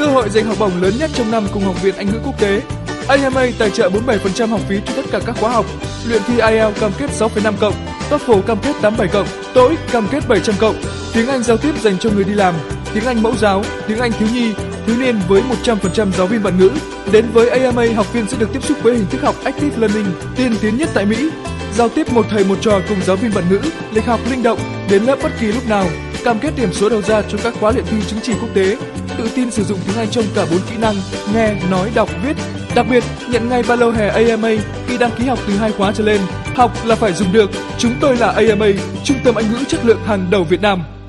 Cơ hội giành học bổng lớn nhất trong năm cùng học viện Anh ngữ quốc tế. AMA tài trợ 47% học phí cho tất cả các khóa học. Luyện thi IELTS cam kết 6,5+, TOEFL cam kết 87+, TOEIC cam kết 700+. Tiếng Anh giao tiếp dành cho người đi làm, tiếng Anh mẫu giáo, tiếng Anh thiếu nhi, thiếu niên với 100% giáo viên bản ngữ. Đến với AMA, học viên sẽ được tiếp xúc với hình thức học Active Learning tiên tiến nhất tại Mỹ. Giao tiếp một thầy một trò cùng giáo viên bản ngữ, lịch học linh động, đến lớp bất kỳ lúc nào, cam kết điểm số đầu ra cho các khóa luyện thi chứng chỉ quốc tế, tự tin sử dụng tiếng Anh trong cả 4 kỹ năng nghe, nói, đọc, viết. Đặc biệt, nhận ngay ba lô hè AMA khi đăng ký học từ 2 khóa trở lên. Học là phải dùng được. Chúng tôi là AMA, trung tâm Anh ngữ chất lượng hàng đầu Việt Nam.